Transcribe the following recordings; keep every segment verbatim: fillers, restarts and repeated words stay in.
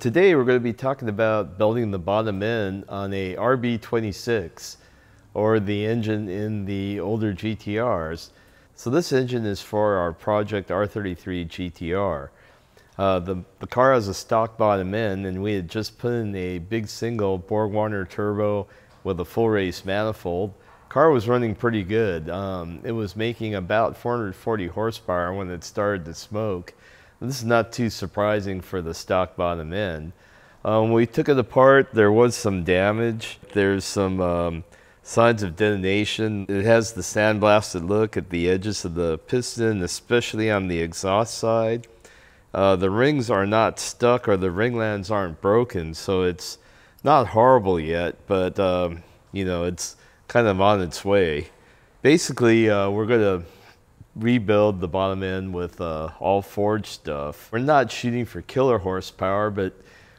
today we're going to be talking about building the bottom end on a R B twenty-six, or the engine in the older G T Rs. So this engine is for our project R thirty-three G T R. Uh, the, the car has a stock bottom end, and we had just put in a big single BorgWarner turbo with a full race manifold. Car was running pretty good. Um, it was making about four hundred forty horsepower when it started to smoke. This is not too surprising for the stock bottom end. Um, we took it apart. There was some damage. There's some um, signs of detonation. It has the sandblasted look at the edges of the piston, especially on the exhaust side. Uh, the rings are not stuck, or the ringlands aren't broken, so it's not horrible yet, but um, you know, it's kind of on its way. Basically, uh, we're going to rebuild the bottom end with uh, all forged stuff. We're not shooting for killer horsepower, but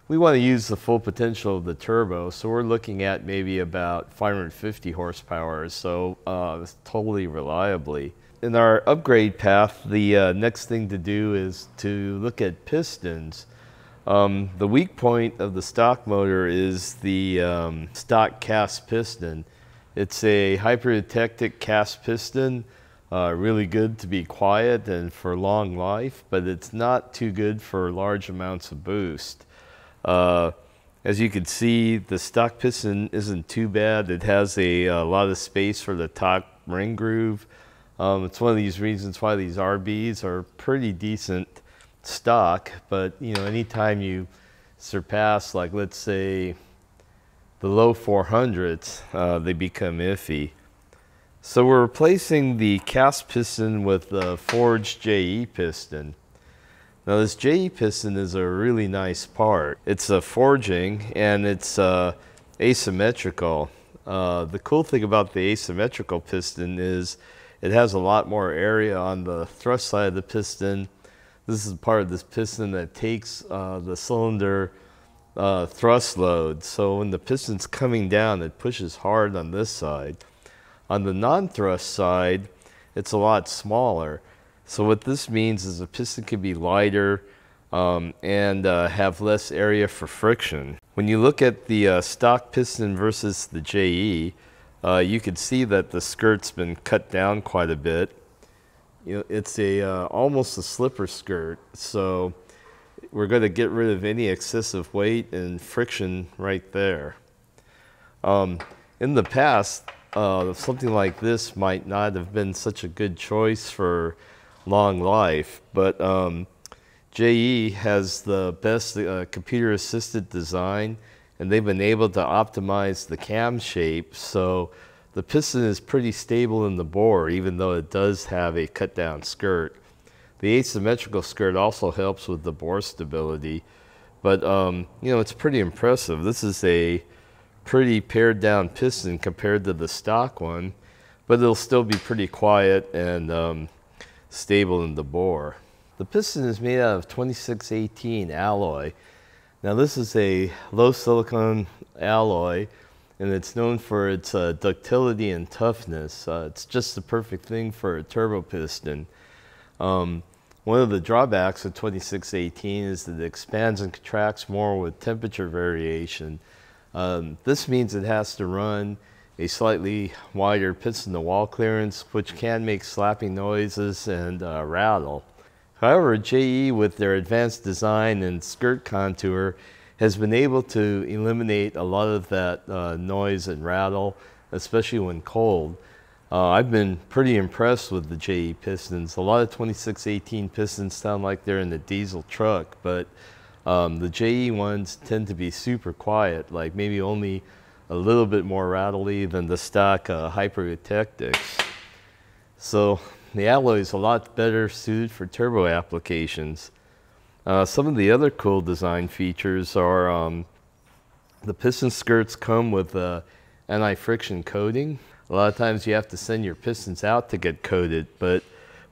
we want to use the full potential of the turbo, so we're looking at maybe about five hundred fifty horsepower or so, uh, totally reliably. In our upgrade path, the uh, next thing to do is to look at pistons. Um, the weak point of the stock motor is the um, stock cast piston. It's a hypereutectic cast piston. Uh, really good to be quiet and for long life, but it's not too good for large amounts of boost. Uh, as you can see, the stock piston isn't too bad. It has a, a lot of space for the top ring groove. Um, it's one of these reasons why these R Bs are pretty decent stock, but you know, anytime you surpass, like let's say the low four hundreds, uh, they become iffy. So we're replacing the cast piston with the forged J E piston. Now this J E piston is a really nice part. It's a forging, and it's uh, asymmetrical. Uh, the cool thing about the asymmetrical piston is it has a lot more area on the thrust side of the piston. This is part of this piston that takes uh, the cylinder uh, thrust load. So when the piston's coming down, it pushes hard on this side. On the non-thrust side, it's a lot smaller. So what this means is the piston can be lighter um, and uh, have less area for friction. When you look at the uh, stock piston versus the J E, uh, you can see that the skirt's been cut down quite a bit. You know, it's a uh, almost a slipper skirt, so we're going to get rid of any excessive weight and friction right there. Um, in the past, Uh, something like this might not have been such a good choice for long life, but um, J E has the best uh, computer-assisted design, and they've been able to optimize the cam shape, so the piston is pretty stable in the bore, even though it does have a cut-down skirt. The asymmetrical skirt also helps with the bore stability, but um, you know, it's pretty impressive. This is a pretty pared down piston compared to the stock one, but it'll still be pretty quiet and um, stable in the bore. The piston is made out of twenty-six eighteen alloy. Now this is a low silicon alloy, and it's known for its uh, ductility and toughness. Uh, it's just the perfect thing for a turbo piston. Um, one of the drawbacks of twenty-six eighteen is that it expands and contracts more with temperature variation. Um, this means it has to run a slightly wider piston to wall clearance, which can make slapping noises and uh, rattle. However, J E, with their advanced design and skirt contour, has been able to eliminate a lot of that uh, noise and rattle, especially when cold. Uh, I've been pretty impressed with the J E pistons. A lot of twenty-six eighteen pistons sound like they're in a diesel truck, but Um, the J E ones tend to be super quiet, like maybe only a little bit more rattly than the stock uh, hypereutectics. So the alloy is a lot better suited for turbo applications. Uh, some of the other cool design features are um, the piston skirts come with uh, anti-friction coating. A lot of times you have to send your pistons out to get coated, but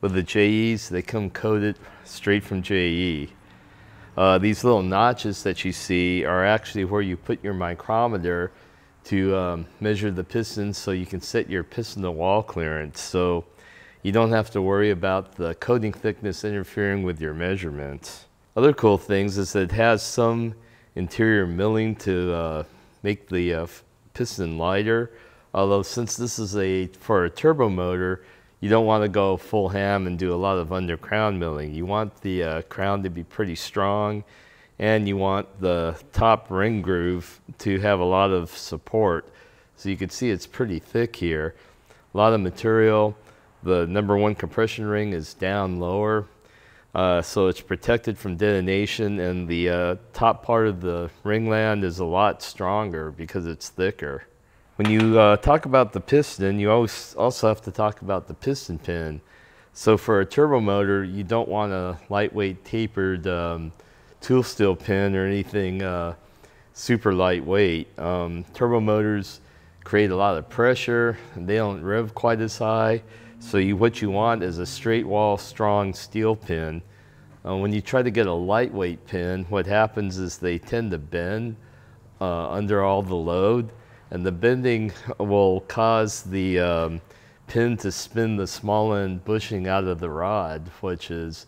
with the J Es, they come coated straight from J E. Uh, these little notches that you see are actually where you put your micrometer to um, measure the piston, so you can set your piston to wall clearance, so you don't have to worry about the coating thickness interfering with your measurements. Other cool things is that it has some interior milling to uh, make the uh, piston lighter. Although since this is a for a turbo motor, you don't want to go full ham and do a lot of undercrown milling. You want the uh, crown to be pretty strong, and you want the top ring groove to have a lot of support. So you can see it's pretty thick here. A lot of material. The number one compression ring is down lower, uh, so it's protected from detonation, and the uh, top part of the ringland is a lot stronger because it's thicker. When you uh, talk about the piston, you always also have to talk about the piston pin. So for a turbo motor, you don't want a lightweight tapered um, tool steel pin or anything uh, super lightweight. Um, turbo motors create a lot of pressure, and they don't rev quite as high. So you, what you want is a straight wall, strong steel pin. Uh, when you try to get a lightweight pin, what happens is they tend to bend uh, under all the load. And the bending will cause the um, pin to spin the small end bushing out of the rod, which is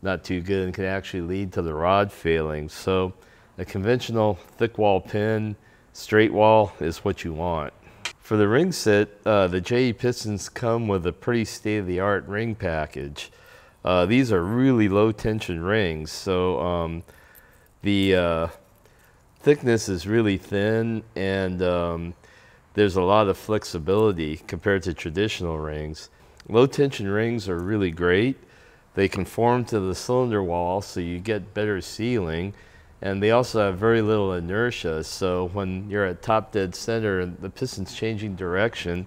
not too good and can actually lead to the rod failing. So a conventional thick wall pin, straight wall, is what you want. For the ring set, uh, the J E pistons come with a pretty state-of-the-art ring package. Uh, these are really low tension rings, so um, the uh, thickness is really thin, and um, there's a lot of flexibility compared to traditional rings. Low tension rings are really great. They conform to the cylinder wall, so you get better sealing, and they also have very little inertia. So when you're at top dead center and the piston's changing direction,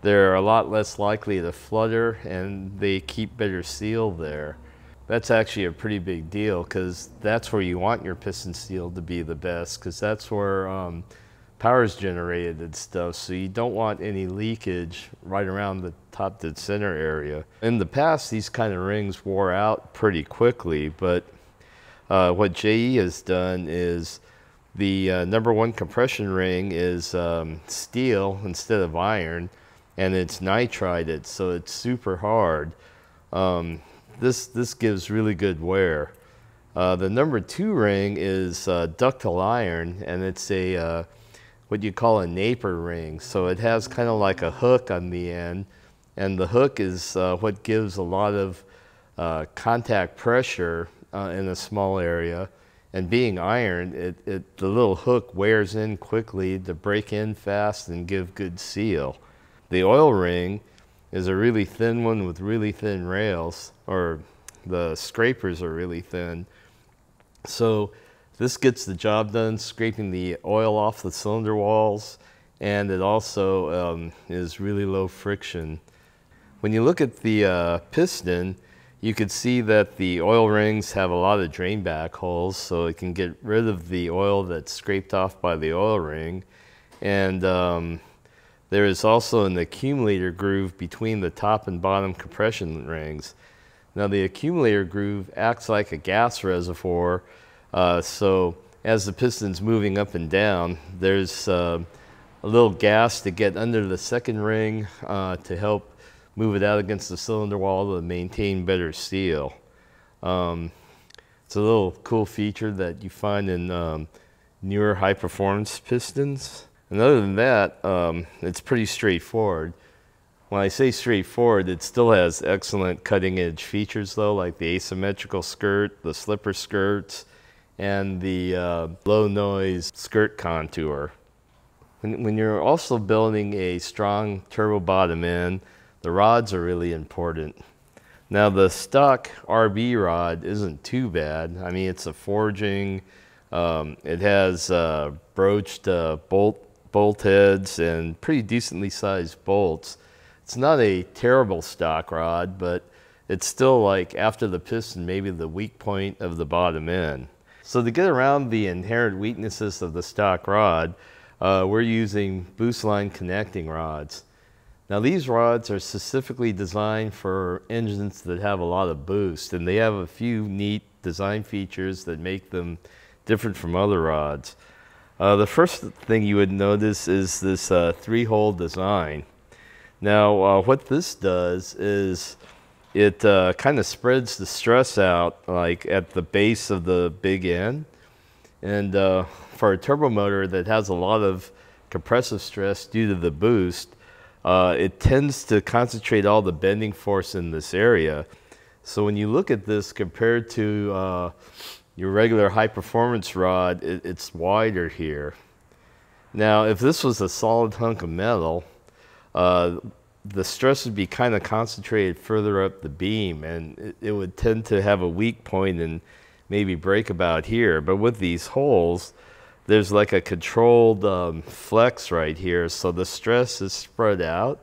they're a lot less likely to flutter, and they keep better seal there. That's actually a pretty big deal, because that's where you want your piston seal to be the best, because that's where um, power is generated and stuff. So you don't want any leakage right around the top dead center area. In the past, these kind of rings wore out pretty quickly, but uh, what J E has done is the uh, number one compression ring is um, steel instead of iron, and it's nitrided, so it's super hard. Um, This, this gives really good wear. Uh, the number two ring is uh, ductile iron, and it's a uh, what you call a naper ring. So it has kind of like a hook on the end, and the hook is uh, what gives a lot of uh, contact pressure uh, in a small area. And being iron, it, it, the little hook wears in quickly to break in fast and give good seal. The oil ring is a really thin one with really thin rails, or the scrapers are really thin. So this gets the job done, scraping the oil off the cylinder walls, and it also um, is really low friction. When you look at the uh, piston, you could see that the oil rings have a lot of drain back holes, so it can get rid of the oil that's scraped off by the oil ring. And um, there is also an accumulator groove between the top and bottom compression rings. Now the accumulator groove acts like a gas reservoir, uh, so as the piston's moving up and down, there's uh, a little gas to get under the second ring uh, to help move it out against the cylinder wall to maintain better seal. Um, it's a little cool feature that you find in um, newer high-performance pistons. And other than that, um, it's pretty straightforward. When I say straightforward, it still has excellent cutting-edge features, though, like the asymmetrical skirt, the slipper skirts, and the uh, low-noise skirt contour. When, when you're also building a strong turbo bottom end, the rods are really important. Now, the stock R B rod isn't too bad. I mean, it's a forging. Um, it has uh, broached uh, bolt. bolt heads and pretty decently sized bolts. It's not a terrible stock rod, but it's still like after the piston, maybe the weak point of the bottom end. So to get around the inherent weaknesses of the stock rod, uh, we're using Boostline connecting rods. Now these rods are specifically designed for engines that have a lot of boost, and they have a few neat design features that make them different from other rods. Uh, the first thing you would notice is this uh, three-hole design. Now, uh, what this does is it uh, kind of spreads the stress out, like at the base of the big end, And uh, for a turbo motor that has a lot of compressive stress due to the boost, uh, it tends to concentrate all the bending force in this area. So when you look at this compared to uh, your regular high performance rod, it, it's wider here. Now, if this was a solid hunk of metal, uh, the stress would be kind of concentrated further up the beam, and it, it would tend to have a weak point and maybe break about here. But with these holes, there's like a controlled um, flex right here, so the stress is spread out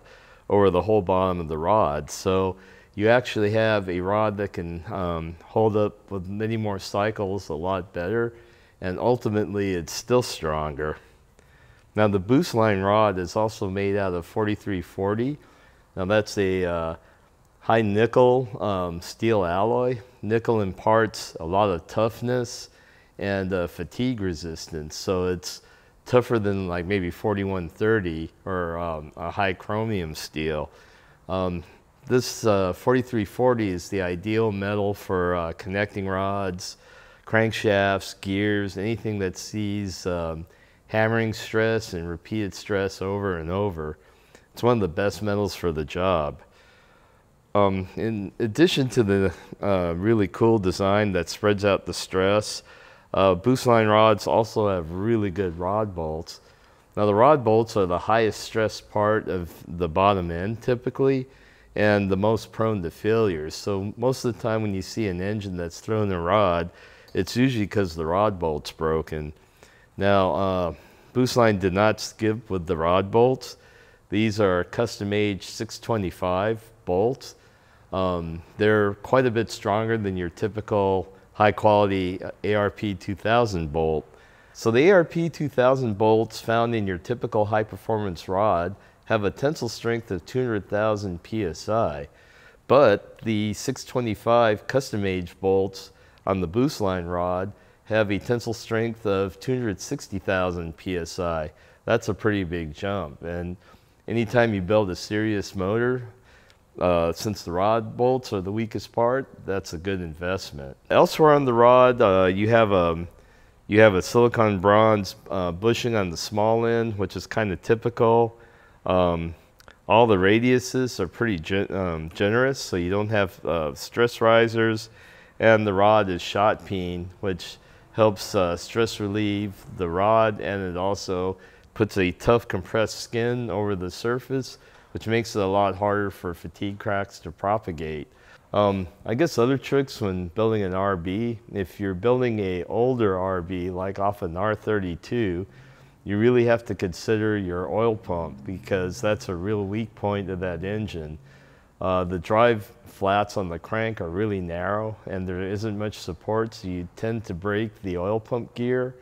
over the whole bottom of the rod. So you actually have a rod that can um, hold up with many more cycles a lot better, and ultimately it's still stronger. Now the Boostline rod is also made out of forty-three forty. Now that's a uh, high nickel um, steel alloy. Nickel imparts a lot of toughness and uh, fatigue resistance, so it's tougher than like maybe forty-one thirty or um, a high chromium steel. Um, This uh, forty-three forty is the ideal metal for uh, connecting rods, crankshafts, gears, anything that sees um, hammering stress and repeated stress over and over. It's one of the best metals for the job. Um, in addition to the uh, really cool design that spreads out the stress, uh, Boostline rods also have really good rod bolts. Now the rod bolts are the highest stress part of the bottom end typically, and the most prone to failures. So most of the time when you see an engine that's thrown a rod, it's usually because the rod bolt's broken. Now, uh, Boostline did not skip with the rod bolts. These are custom-made six twenty-five bolts. Um, they're quite a bit stronger than your typical high-quality A R P two thousand bolt. So the A R P two thousand bolts found in your typical high-performance rod have a tensile strength of two hundred thousand P S I, but the six twenty-five custom-made bolts on the Boostline rod have a tensile strength of two hundred sixty thousand P S I. That's a pretty big jump, and anytime you build a serious motor, uh, since the rod bolts are the weakest part, that's a good investment. Elsewhere on the rod, uh, you have a you have a silicon bronze uh, bushing on the small end, which is kind of typical. Um, all the radiuses are pretty gen um, generous, so you don't have uh, stress risers, and the rod is shot peen, which helps uh, stress relieve the rod, and it also puts a tough compressed skin over the surface, which makes it a lot harder for fatigue cracks to propagate. Um, I guess other tricks when building an R B, if you're building an older R B like off an R thirty-two, you really have to consider your oil pump, because that's a real weak point of that engine. Uh, the drive flats on the crank are really narrow and there isn't much support, so you tend to break the oil pump gear.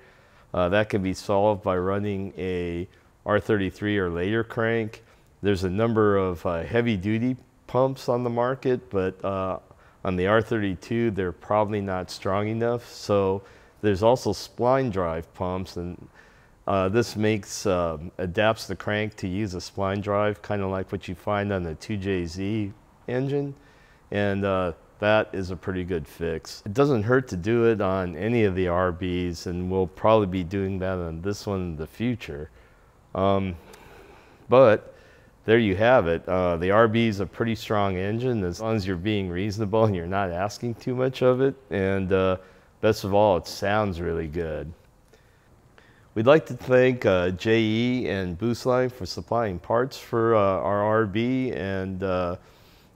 Uh, that can be solved by running a R thirty-three or later crank. There's a number of uh, heavy duty pumps on the market, but uh, on the R thirty-two they're probably not strong enough. So there's also spline drive pumps, and Uh, this makes, uh, adapts the crank to use a spline drive, kind of like what you find on the two J Z engine, and uh, that is a pretty good fix. It doesn't hurt to do it on any of the R Bs, and we'll probably be doing that on this one in the future. Um, but there you have it. Uh, the R B is a pretty strong engine as long as you're being reasonable and you're not asking too much of it, and uh, best of all, it sounds really good. We'd like to thank uh, J E and Boostline for supplying parts for uh, our R B, and uh,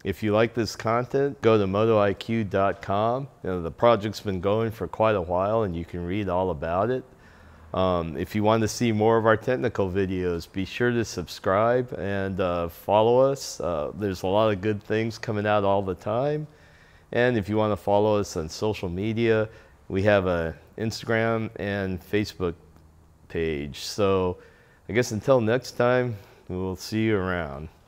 if you like this content, go to moto I Q dot com. You know, the project's been going for quite a while and you can read all about it. Um, if you want to see more of our technical videos, be sure to subscribe and uh, follow us. Uh, there's a lot of good things coming out all the time, and if you want to follow us on social media, we have an Instagram and Facebook page. So I guess until next time, we'll see you around.